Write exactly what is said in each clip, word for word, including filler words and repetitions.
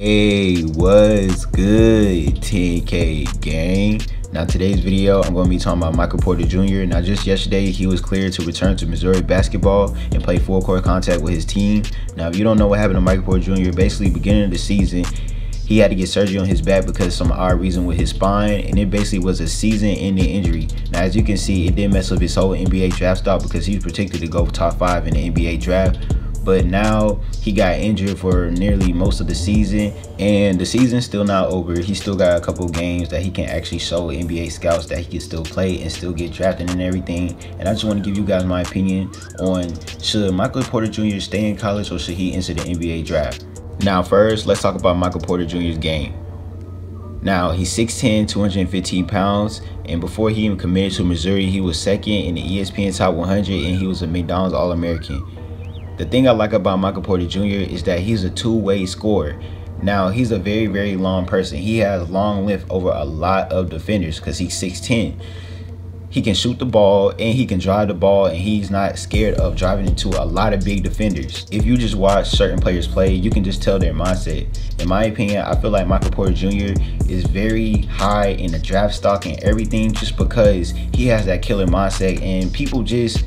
Hey, what's good, ten K gang? Now today's video, I'm gonna be talking about Michael Porter Junior Now just yesterday, he was cleared to return to Missouri basketball and play full court contact with his team. Now if you don't know what happened to Michael Porter Junior, basically beginning of the season, he had to get surgery on his back because of some odd reason with his spine, and it basically was a season-ending injury. Now, as you can see, it did mess up his whole N B A draft stock because he was predicted to go top five in the N B A draft. But now he got injured for nearly most of the season, and the season's still not over. He still got a couple games that he can actually show N B A scouts that he can still play and still get drafted and everything. And I just want to give you guys my opinion on, should Michael Porter Junior stay in college or should he enter the N B A draft? Now first, let's talk about Michael Porter Junior's game. Now he's six ten, two hundred fifteen pounds, and before he even committed to Missouri, he was second in the E S P N top one hundred, and he was a McDonald's All-American. The thing I like about Michael Porter Junior is that he's a two-way scorer. Now, he's a very, very long person. He has long lift over a lot of defenders because he's six ten. He can shoot the ball and he can drive the ball, and he's not scared of driving into a lot of big defenders. If you just watch certain players play, you can just tell their mindset. In my opinion, I feel like Michael Porter Junior is very high in the draft stock and everything just because he has that killer mindset, and people just...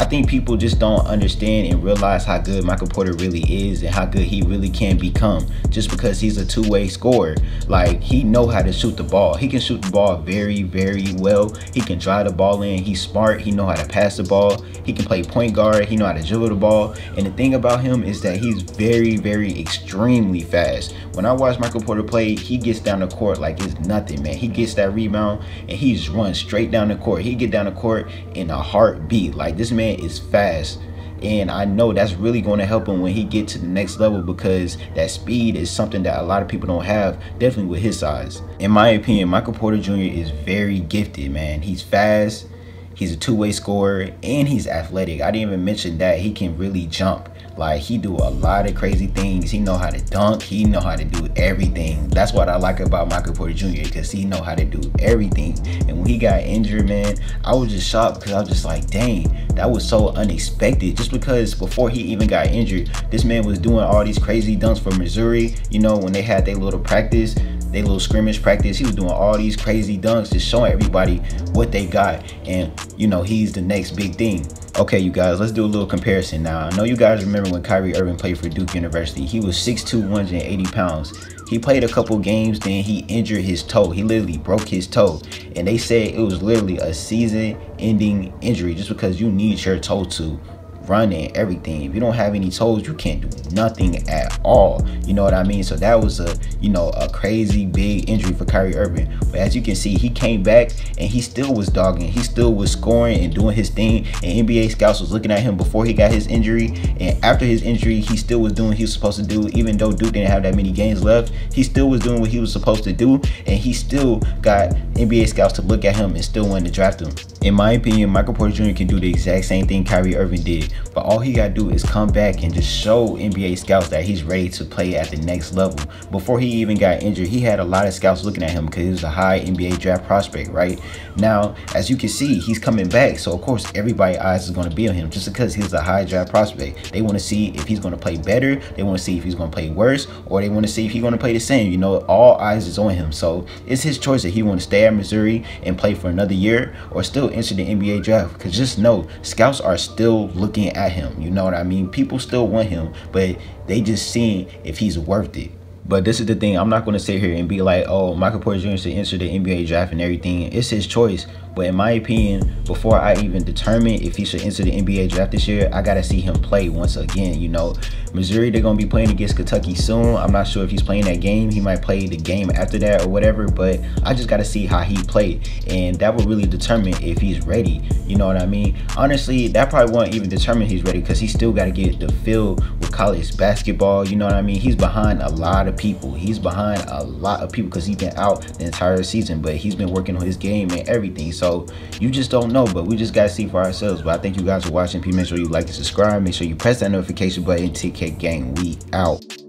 I think people just don't understand and realize how good Michael Porter really is and how good he really can become just because he's a two-way scorer. Like, he know how to shoot the ball. He can shoot the ball very, very well. He can drive the ball in. He's smart. He know how to pass the ball. He can play point guard. He know how to dribble the ball. And the thing about him is that he's very, very extremely fast. When I watch Michael Porter play, he gets down the court like it's nothing, man. He gets that rebound and he's run straight down the court. He get down the court in a heartbeat. Like, this man is fast, and I know that's really going to help him when he get to the next level, because that speed is something that a lot of people don't have, definitely with his size. In my opinion, Michael Porter Junior is very gifted, man. He's fast, he's a two-way scorer, and he's athletic. I didn't even mention that he can really jump. Like, he do a lot of crazy things. He know how to dunk. He know how to do everything. That's what I like about Michael Porter Junior because he know how to do everything. And when he got injured, man, I was just shocked because I was just like, dang, that was so unexpected. Just because before he even got injured, this man was doing all these crazy dunks for Missouri. You know, when they had their little practice, their little scrimmage practice, he was doing all these crazy dunks, just showing everybody what they got. And, you know, he's the next big thing. Okay, you guys, let's do a little comparison now. I know you guys remember when Kyrie Irving played for Duke University. He was six two, one hundred eighty pounds. He played a couple games, then he injured his toe. He literally broke his toe. And they said it was literally a season-ending injury just because you need your toe to run and everything. If you don't have any toes, you can't do nothing at all. You know what I mean? So that was a, you know, a crazy big injury for Kyrie Irving. But as you can see, he came back and he still was dogging. He still was scoring and doing his thing. And N B A scouts was looking at him before he got his injury. And after his injury, he still was doing what he was supposed to do. Even though Duke didn't have that many games left, he still was doing what he was supposed to do. And he still got N B A scouts to look at him and still wanted to draft him. In my opinion, Michael Porter Junior can do the exact same thing Kyrie Irving did. But all he gotta do is come back and just show N B A scouts that he's ready to play at the next level. Before he even got injured, he had a lot of scouts looking at him because he was a high N B A draft prospect, right? Now, as you can see, he's coming back. So, of course, everybody's eyes is going to be on him just because he's a high draft prospect. They want to see if he's going to play better. They want to see if he's going to play worse, or they want to see if he's going to play the same. You know, all eyes is on him. So, it's his choice that he want to stay at Missouri and play for another year or still enter the N B A draft, because just know, scouts are still looking at him. You know what I mean? People still want him, but they just seeing if he's worth it. But this is the thing, I'm not going to sit here and be like, oh, Michael Porter Junior should enter the N B A draft and everything. It's his choice. But in my opinion, before I even determine if he should enter the N B A draft this year, I got to see him play once again. You know, Missouri, they're going to be playing against Kentucky soon. I'm not sure if he's playing that game. He might play the game after that or whatever, but I just got to see how he played. And that will really determine if he's ready. You know what I mean? Honestly, that probably won't even determine he's ready, because he still got to get the feel with college basketball. You know what I mean? He's behind a lot of people. He's behind a lot of people because he's been out the entire season, but he's been working on his game and everything. So you just don't know, but we just gotta see for ourselves. But I thank you guys for watching. Please make sure you like and subscribe. Make sure you press that notification button. T K gang, we out.